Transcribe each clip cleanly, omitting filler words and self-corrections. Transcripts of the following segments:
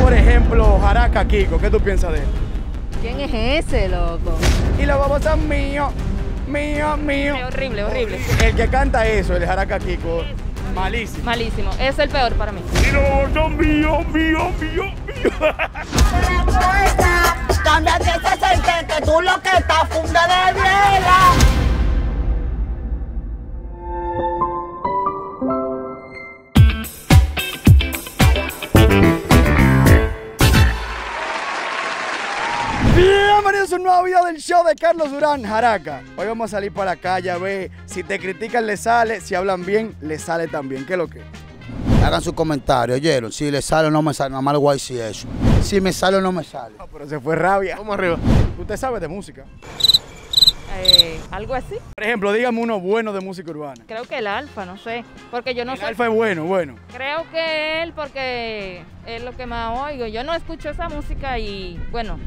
por ejemplo, Haraca Kiko, ¿qué tú piensas de él? ¿Quién es ese, loco? Y los bobos son míos, míos, míos. Horrible, horrible. El que canta eso, el Haraca Kiko, malísimo. Malísimo, es el peor para mí. Y los bobos son míos, míos, míos, míos. Cámbiate ese cerquete, que tú lo que estás funda de vela. Bienvenidos a un nuevo video del show de Carlos Durán, Haraca. Hoy vamos a salir para la calle a ver si te critican, le sale. Si hablan bien, le sale también. ¿Qué es lo que? Hagan sus comentarios, oyeron. Si le sale o no me sale, nada más el guay si eso. Si me sale o no me sale. No, pero se fue rabia. Vamos arriba. ¿Usted sabe de música? Algo así. Por ejemplo, dígame uno bueno de música urbana. Creo que el Alfa, no sé. Porque yo no sé. El Alfa es bueno, bueno. Creo que él, porque es lo que más oigo. Yo no escucho esa música y, bueno,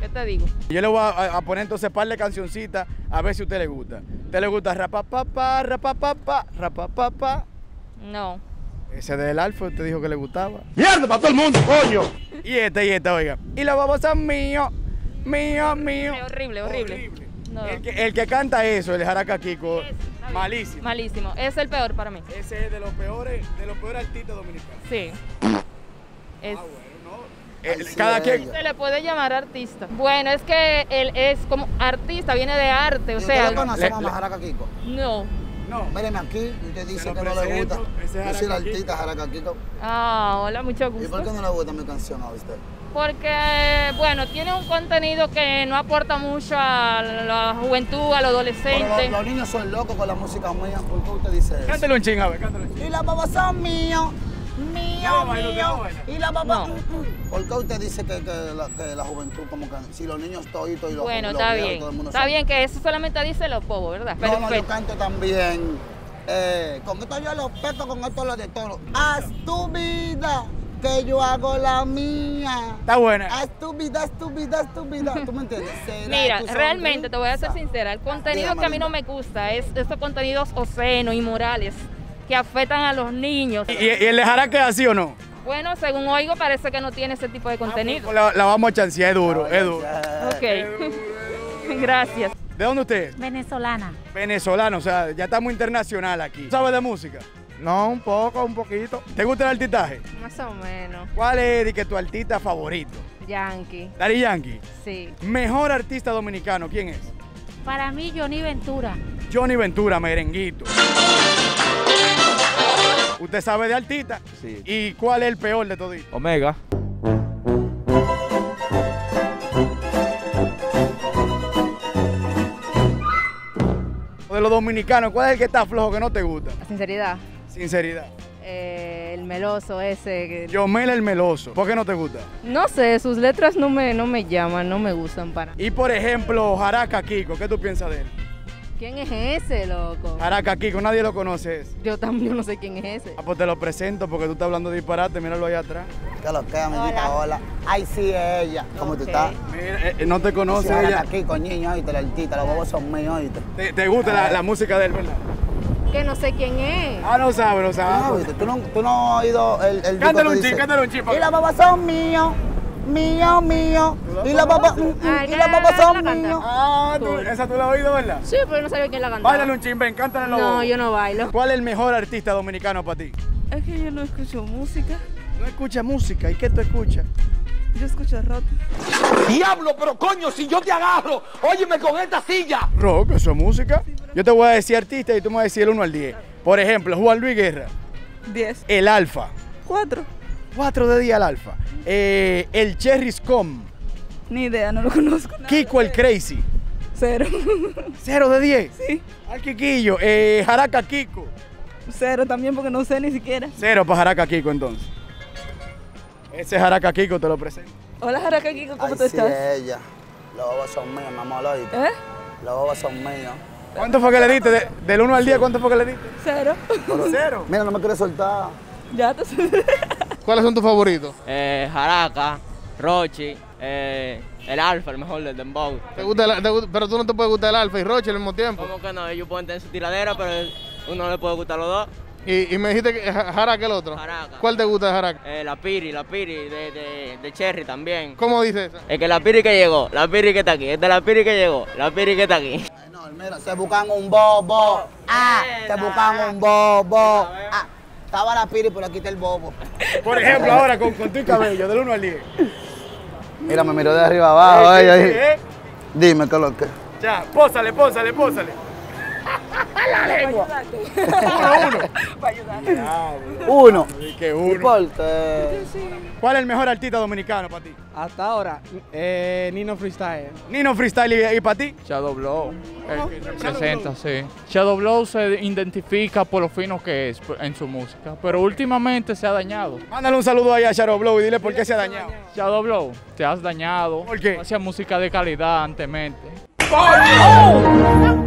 ¿qué te digo? Yo le voy a poner entonces par de cancioncitas a ver si a usted le gusta. ¿Usted le gusta rapapapa, rapapapa, rapapapa? No. Ese del Alfa usted dijo que le gustaba. ¡Mierda para todo el mundo, coño! Y esta, oiga. Y los babosas míos, míos, míos. Horrible, horrible, horrible. No. El que canta eso, el Haraca Kiko, malísimo. Malísimo, es el peor para mí. Ese es de los peores artistas dominicanos. Sí. Es... Ah, bueno. Cada quien se le puede llamar artista. Bueno, es que él es como artista, viene de arte, o sea. ¿Usted lo conoce, mamá, Haraca Kiko? No. No. Míreme aquí, usted dice que no le gusta. Yo soy el artista Haraca Kiko. Ah, hola, mucho gusto. ¿Y por qué no le gusta mi canción a usted? Porque, bueno, tiene un contenido que no aporta mucho a la juventud, a los adolescentes. Pero los niños son locos con la música mía. ¿Por qué usted dice eso? Cántale un ching, a ver, cántale un ching. Y las babas son mías. Mío, mío. Y la papá. No. ¿Por qué usted dice que la juventud, como que si los niños toditos y los bueno, está bien. Todo el mundo está sabe. Bien que eso solamente dice los bobos, ¿verdad? No, perfecto. No, yo canto también. Con esto yo los peto, con esto los detoro. Haz tu vida, que yo hago la mía. Está buena. Haz tu vida, haz tu vida, haz tu vida. ¿Tú me entiendes? Mira, realmente, te voy a ser sincera. El contenido que a mí no me gusta es estos contenidos obscenos, inmorales, que afectan a los niños. ¿Y el Haraca que así o no? Bueno, según oigo, parece que no tiene ese tipo de contenido. Pues la vamos a chancear, es duro, es duro. Ok, gracias. ¿De dónde usted es? Venezolana. Venezolana, o sea, ya estamos internacional aquí. ¿Sabes de música? No, un poco, un poquito. ¿Te gusta el artistaje? Más o menos. ¿Cuál es tu artista favorito? Yankee. ¿Dari Yankee? Sí. ¿Mejor artista dominicano, quién es? Para mí, Johnny Ventura. Johnny Ventura, merenguito. ¿Usted sabe de artista? Sí. ¿Y cuál es el peor de todito? Omega. De los dominicanos, ¿cuál es el que está flojo que no te gusta? Sinceridad. Sinceridad. El meloso ese. Yomel el meloso. ¿Por qué no te gusta? No sé, sus letras no me llaman, no me gustan para. Y por ejemplo, Haraca Kiko, ¿qué tú piensas de él? ¿Quién es ese, loco? Haraca Kiko, nadie lo conoce. Yo también no sé quién es ese. Ah, pues te lo presento porque tú estás hablando de disparate, míralo allá atrás. Que lo que, amiguita, hola. Ay, sí, es ella. ¿Cómo tú estás? Mira, no te conoce ella. Haraca Kiko, niño, oíste, la altita, los bobos son míos, oíste. ¿Te gusta la música de él, verdad? Que no sé quién es. Ah, no sabe, no sabe. Tú no has oído el... Cántale un chip, cántale un chip. Y los bobos son míos. Mío, mío. Y la papá son míos. Ah, esa tú la has oído, ¿verdad? Sí, pero no sabía quién la cantaba. Báilale un chin, ven, cántale los bobos. No, yo no bailo. ¿Cuál es el mejor artista dominicano para ti? Es que yo no escucho música. ¿No escuchas música? ¿Y qué tú escuchas? Yo escucho rock. ¡Diablo, pero coño, si yo te agarro! ¡Óyeme con esta silla! Rock, eso es música. Sí, yo te voy a decir artista y tú me vas a decir el 1 al 10. Claro. Por ejemplo, Juan Luis Guerra. 10. El Alfa. 4. 4 de día al Alfa. El Cherry Scom. Ni idea, no lo conozco. Kiko el Crazy. 0. 0 de 10. Sí. Al Kikillo. Haraca Kiko. 0 también porque no sé ni siquiera. 0 para Haraca Kiko entonces. Ese es Haraca Kiko, te lo presento. Hola Haraca Kiko, ¿cómo tú estás? Sí, ella. Los bobos son míos, mamá, lo oíste. ¿Eh? Los bobos son míos. ¿Cuánto fue que le diste? Del 1 al 10, ¿cuánto fue que le diste? 0. 0. Mira, no me quieres soltar. Ya te solté. ¿Cuáles son tus favoritos? Haraca, Rochy, el Alfa, el mejor del dembow. ¿Te gusta pero tú no te puedes gustar el Alfa y Rochy al mismo tiempo? Como que no, ellos pueden tener su tiradera, pero uno le puede gustar los dos. Y me dijiste que Haraca el otro. Haraca. ¿Cuál te gusta de Haraca? La Piri de Cherry también. ¿Cómo dices eso? Es que la Piri que llegó, la Piri que está aquí, es de la Piri que llegó, la Piri que está aquí. Ay, no, mira, se buscan un bobo, ah, se buscan un bobo, ah. Estaba la Piri, pero aquí está el bobo. Por ejemplo, ahora con tu cabello, del 1 al 10. Mira, me miró de arriba abajo, ahí. Dime, ¿qué es lo que? Ya, pósale, pósale, pósale. La lengua. Uno. ¿Cuál es el mejor artista dominicano para ti? Hasta ahora, Nino Freestyle. ¿Nino Freestyle y para ti? Shadow Blow. Representa, sí. Shadow Blow se identifica por lo fino que es en su música, pero últimamente se ha dañado. Mándale un saludo ahí a Shadow Blow y dile por qué se ha dañado. Shadow Blow, te has dañado. ¿Por qué? Hacía música de calidad antemente. ¡Coño!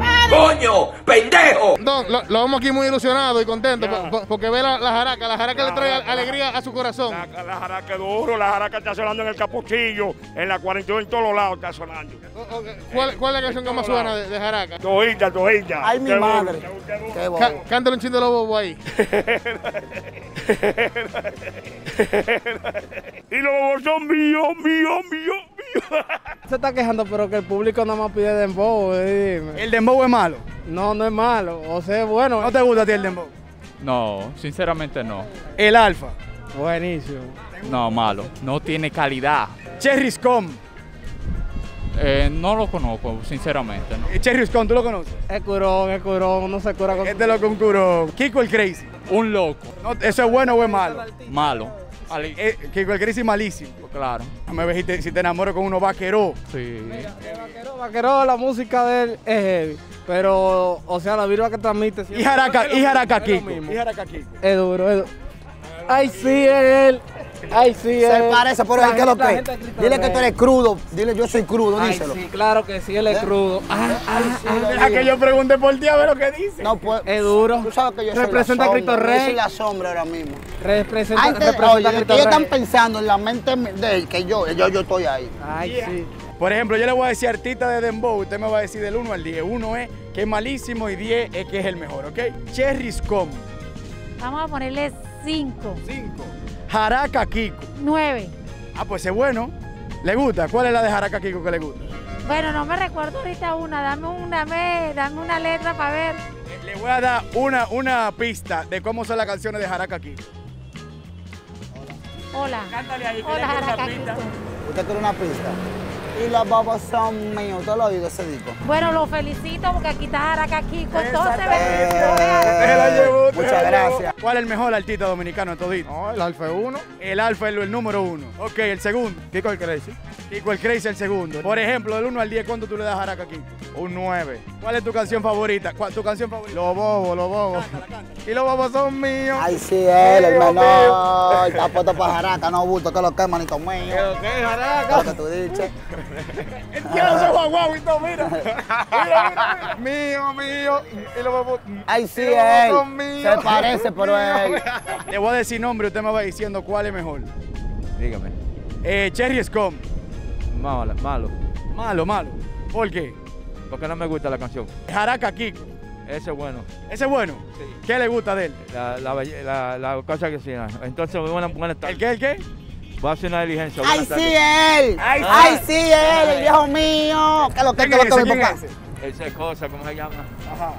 ¡Pendejo! No, lo vemos aquí muy ilusionado y contento porque ve la Haraca. La Haraca le trae alegría a su corazón. La Haraca es duro, la Haraca está sonando en el Capuchillo, en la 42, en todos lados está sonando. ¿Cuál es la canción que más suena de Haraca? Tojita, tojita. ¡Ay, mi madre! Cántale un chin de los bobos ahí. Y los bobos son míos, míos, míos, míos. Se está quejando, pero que el público nada más pide dembow. ¿El dembow es malo? No, no es malo. O sea, bueno. ¿No te gusta a ti el dembow? No, sinceramente no. El Alfa. Buenísimo. No, malo. No tiene calidad. Cherry Scom. No lo conozco, sinceramente. No. Cherry Scom, ¿tú lo conoces? Es curón, no se cura con. Este loco es un curón. Kiko el Crazy. Un loco. No, ¿eso es bueno o es malo? Malo. Kiko el Crazy malísimo. Claro. Me ves si te enamoro con uno vaquero. Sí. Mira, vaquero, la música de él es heavy. Pero, o sea, la virva que transmite. Y Haraca Kiko. Es duro, es duro. Ay, sí, él. Ay, sí, él. Se parece, pero es que lo que. Dile que tú eres crudo. Dile, yo soy crudo, díselo. Sí, claro que sí, él es crudo. Deja que yo pregunte por ti a ver lo que dice. No, pues. Es duro. Tú sabes que yo soy. Representa a Cristo Rey. Yo soy la sombra ahora mismo. Representa a Cristo Rey. Ellos están pensando en la mente de él que yo estoy ahí. Ay, sí. Por ejemplo, yo le voy a decir artista de dembow, usted me va a decir del 1 al 10. 1 es que es malísimo y 10 es que es el mejor, ¿ok? Cherry Scom. Vamos a ponerle 5. 5. Haraca Kiko. 9. Ah, pues es bueno. ¿Le gusta? ¿Cuál es la de Haraca Kiko que le gusta? Bueno, no me recuerdo ahorita una. Dame una letra para ver. Le voy a dar una pista de cómo son las canciones de Haraca Kiko. Hola. Cántale ahí. Hola, Haraca Kiko. ¿Usted quiere una pista? Y los bobos son míos, todo lo oído ese disco. Bueno, lo felicito porque aquí está Haraca Kiko, entonces ve. Muchas gracias. ¿Cuál es el mejor artista dominicano de todito? No, el Alfa es uno. El Alfa es el número uno. Ok, el segundo. Kiko el Crazy. Kiko el Crazy el segundo. Por ejemplo, del 1 al 10, ¿cuánto tú le das a Haraca Kiko? Un 9. ¿Cuál es tu canción favorita? ¿Tu canción favorita? Los bobos, los bobos. Y los bobos son míos. Ay, sí, él, el menor. Está puesto para Haraca, no bulto, que lo que, manito mío. ¿Qué es Haraca? Lo que tú dices. El tío se guaguau y todo, mira. Mira, mira, mira. Mío, mío. Y los bobos. Ay, sí, él. Se parece, pero él. Le voy a decir nombre, usted me va diciendo cuál es mejor. Dígame. Cherry Scom. Malo, malo. Malo, malo. ¿Por qué? Porque no me gusta la canción. Haraca Kiko. Ese es bueno. ¿Ese es bueno? Sí. ¿Qué le gusta de él? La cosa que suena. Entonces, buena tarde. ¿El qué? ¿El qué? Va a hacer una diligencia. ¡Ay, sí, él! ¡Ay, sí, él! ¡El viejo mío! ¿Qué es lo que mi papá? Esa cosa, ¿cómo se llama? Ajá.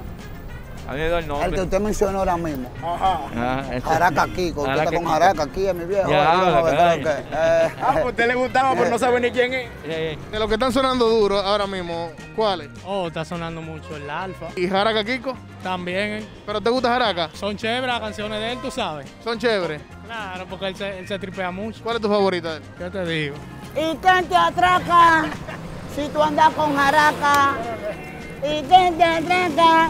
A mí me da el nombre. El que usted mencionó ahora mismo. Ajá. Haraca Kiko. Usted está con Haraca Kiko, mi viejo. Ah, pues a usted le gustaba, pero no sabe ni quién es. De los que están sonando duro ahora mismo, ¿cuáles? Oh, está sonando mucho el Alfa. ¿Y Haraca Kiko? También, ¿Pero te gusta Haraca? Son chéveres las canciones de él, tú sabes. Son chéveres. Claro, porque él se tripea mucho. ¿Cuál es tu favorita? ¿Qué te digo? ¿Y quién te atraca si tú andas con Haraca? ¿Y quién te atraca?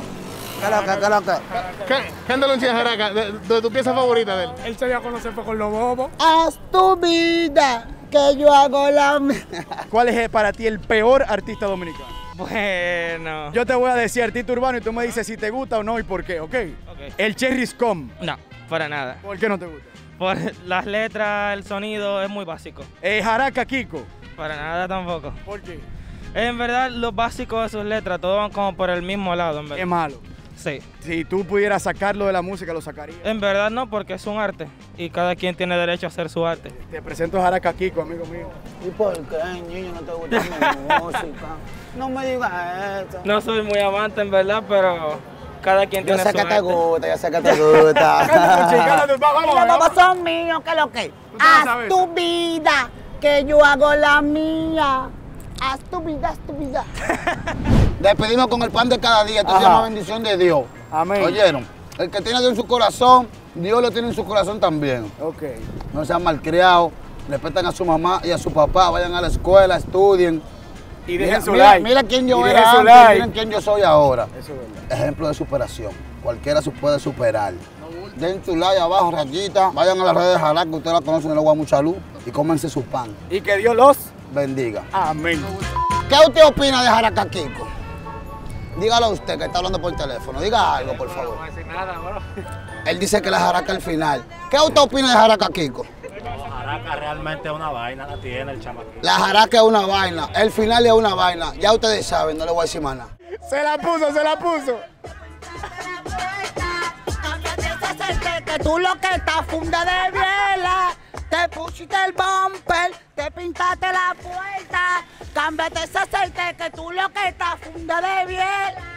¿Qué te lo enseñas, Haraca? ¿De tu pieza favorita de él? Él se dio a conocer con los bobos. Haz tu vida, que yo hago la mía. ¿Cuál es para ti el peor artista dominicano? Bueno. Yo te voy a decir artista urbano y tú me dices si te gusta o no y por qué, ¿ok? Okay. El Cherry Scom. No, para nada. ¿Por qué no te gusta? Por las letras, el sonido, es muy básico. Haraca Kiko. Para nada tampoco. ¿Por qué? En verdad, lo básico de sus letras, todos van como por el mismo lado, en verdad. Es malo. Sí. Si tú pudieras sacarlo de la música, ¿lo sacarías? En verdad no, porque es un arte y cada quien tiene derecho a hacer su arte. Te presento a Haraca Kiko, amigo mío. ¿Y por qué, niño, no te gusta mi música? No me digas eso. No soy muy amante, en verdad, pero cada quien tiene su arte. Yo sé que te gusta. Los papás son míos, que lo que. Haz tu vida, que yo hago la mía. Haz tu vida, haz tu vida. Despedimos con el pan de cada día, esto se llama bendición de Dios. Amén. ¿Oyeron? El que tiene Dios en su corazón, Dios lo tiene en su corazón también. Ok. No sean malcriados, respetan a su mamá y a su papá, vayan a la escuela, estudien. Y dejen su like. Mira quién yo era antes, miren quién yo soy ahora. Eso es verdad. Ejemplo de superación, cualquiera se puede superar. Den su like abajo, rayita, vayan a las redes de Haraca, que ustedes la conocen en el agua mucha luz, y cómense su pan. Y que Dios los bendiga. Amén. ¿Qué usted opina de Haraca Kiko? Dígalo a usted que está hablando por teléfono, diga algo por favor. No decir nada, bro. Él dice que la Haraca al final. ¿Qué usted opina de Haraca Kiko? No, Haraca realmente es una vaina, la tiene el chamaquito. La Haraca es una vaina, el final es una vaina. Ya ustedes saben, no le voy a decir más nada. Se la puso, se la puso. Que tú lo que estás funda de vela, te pusiste el bumper, te pintaste la puerta. Cámbiate ese aceite, que tú lo que estás funda de biela.